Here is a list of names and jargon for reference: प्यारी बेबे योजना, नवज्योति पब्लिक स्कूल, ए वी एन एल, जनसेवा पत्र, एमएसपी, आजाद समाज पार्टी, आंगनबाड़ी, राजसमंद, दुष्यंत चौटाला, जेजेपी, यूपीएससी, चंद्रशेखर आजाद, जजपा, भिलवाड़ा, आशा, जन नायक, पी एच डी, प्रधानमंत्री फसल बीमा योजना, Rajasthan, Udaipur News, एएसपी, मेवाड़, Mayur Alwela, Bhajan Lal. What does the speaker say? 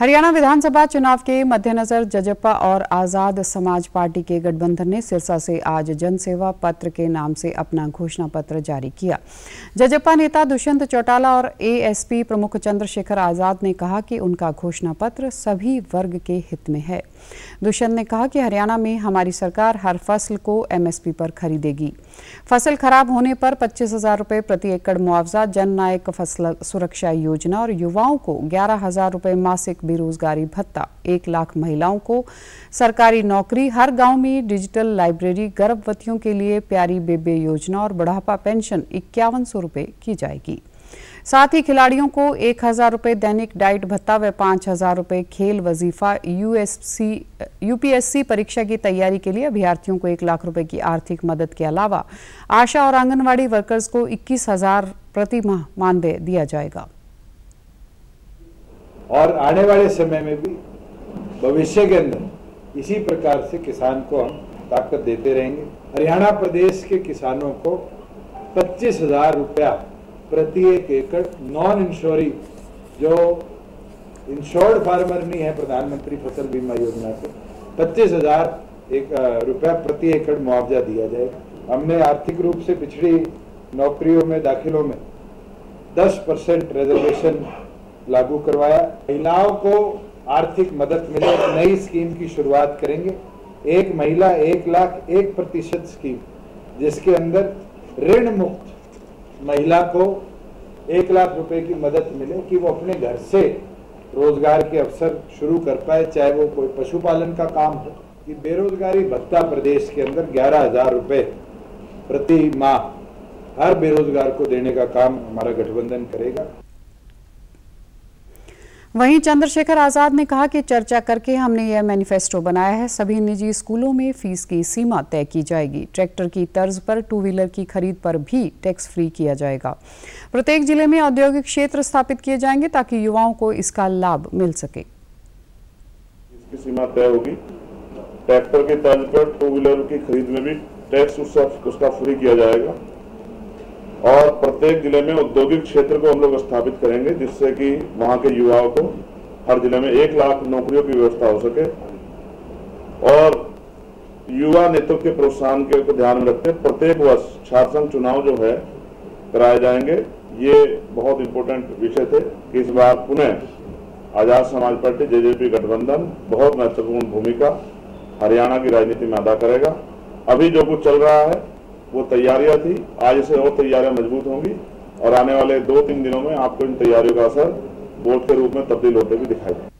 हरियाणा विधानसभा चुनाव के मद्देनजर जजपा और आजाद समाज पार्टी के गठबंधन ने सिरसा से आज जनसेवा पत्र के नाम से अपना घोषणा पत्र जारी किया। जजपा नेता दुष्यंत चौटाला और एएसपी प्रमुख चंद्रशेखर आजाद ने कहा कि उनका घोषणा पत्र सभी वर्ग के हित में है। दुष्यंत ने कहा कि हरियाणा में हमारी सरकार हर फसल को एमएसपी पर खरीदेगी। फसल खराब होने पर 25,000 रुपये प्रति एकड़ मुआवजा, जन नायक फसल सुरक्षा योजना और युवाओं को 11,000 रुपये मासिक बेरोजगारी भत्ता, 1 लाख महिलाओं को सरकारी नौकरी, हर गांव में डिजिटल लाइब्रेरी, गर्भवतियों के लिए प्यारी बेबे योजना और बुढ़ापा पेंशन 5100 रुपये की जाएगी। साथ ही खिलाड़ियों को 1000 रुपये दैनिक डाइट भत्ता व 5000 रुपये खेल वजीफा, यूपीएससी परीक्षा की तैयारी के लिए अभ्यर्थियों को 1 लाख रुपये की आर्थिक मदद के अलावा आशा और आंगनबाड़ी वर्कर्स को 21,000 प्रति माह मानदेय दिया जाएगा। और आने वाले समय में भी भविष्य के अंदर इसी प्रकार से किसान को हम ताकत देते रहेंगे। हरियाणा प्रदेश के किसानों को 25,000 रुपया प्रति एक एकड़ नॉन इंश्योरी जो इंश्योर्ड फार्मर नहीं है प्रधानमंत्री फसल बीमा योजना से 25,000 रुपया प्रति एकड़ मुआवजा दिया जाएगा। हमने आर्थिक रूप से पिछड़ी नौकरियों में दाखिलों में 10% रिजर्वेशन लागू करवाया। महिलाओं को आर्थिक मदद मिले, नई स्कीम की शुरुआत करेंगे। एक महिला 1 लाख 1% स्कीम, जिसके अंदर ऋण मुक्त महिला को 1 लाख रुपए की मदद मिले कि वो अपने घर से रोजगार के अवसर शुरू कर पाए, चाहे वो कोई पशुपालन का काम हो। कि बेरोजगारी भत्ता प्रदेश के अंदर 11,000 रुपये प्रति माह हर बेरोजगार को देने का काम हमारा गठबंधन करेगा। वहीं चंद्रशेखर आजाद ने कहा कि चर्चा करके हमने यह मैनिफेस्टो बनाया है। सभी निजी स्कूलों में फीस की सीमा तय की जाएगी। ट्रैक्टर की तर्ज पर टू व्हीलर की खरीद पर भी टैक्स फ्री किया जाएगा। प्रत्येक जिले में औद्योगिक क्षेत्र स्थापित किए जाएंगे ताकि युवाओं को इसका लाभ मिल सके। इसकी सीमा तय होगी। ट्रैक्टर की तर्ज पर टू व्हीलर की खरीद में भी टैक्स उसका फ्री किया जाएगा। और प्रत्येक जिले में औद्योगिक क्षेत्र को हम लोग स्थापित करेंगे, जिससे कि वहाँ के युवाओं को हर जिले में 1 लाख नौकरियों की व्यवस्था हो सके। और युवा नेतृत्व के प्रोत्साहन के ध्यान में रखते प्रत्येक वर्ष छात्रसंघ चुनाव जो है कराए जाएंगे। ये बहुत इम्पोर्टेंट विषय थे कि इस बार पुनः आजाद समाज पार्टी जेजेपी गठबंधन बहुत महत्वपूर्ण भूमिका हरियाणा की राजनीति में अदा करेगा। अभी जो कुछ चल रहा है वो तैयारियां थी, आज से और तैयारियां मजबूत होंगी और आने वाले 2-3 दिनों में आपको इन तैयारियों का असर वोट के रूप में तब्दील होते हुए दिखाई देगा।